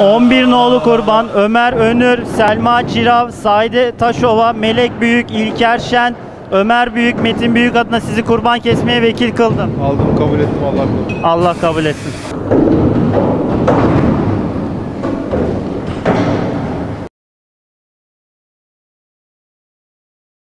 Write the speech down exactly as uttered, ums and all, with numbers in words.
on bir nolu kurban Ömer Önür, Selma Çirav, Saide Taşova, Melek Büyük, İlker Şen, Ömer Büyük, Metin Büyük adına sizi kurban kesmeye vekil kıldım. Aldım, kabul ettim. Allah kabul etsin. Allah kabul etsin.